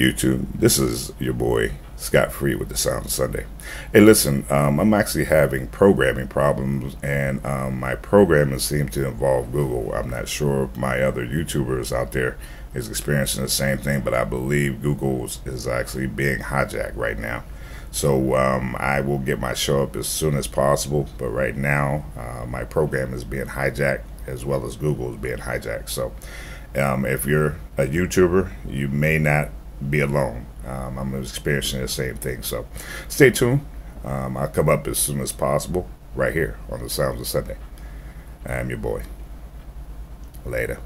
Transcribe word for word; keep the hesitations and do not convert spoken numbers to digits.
YouTube. This is your boy Scott Free with the Sound of Sunday. Hey, listen, um, I'm actually having programming problems, and um, my programming seems to involve Google. I'm not sure if my other YouTubers out there is experiencing the same thing, but I believe Google's is actually being hijacked right now. So um, I will get my show up as soon as possible, but right now uh, my program is being hijacked, as well as Google is being hijacked. So um, if you're a YouTuber, you may not be alone. Um, I'm experiencing the same thing, so stay tuned. Um, I'll come up as soon as possible right here on the Sounds of Sunday. I'm your boy. Later.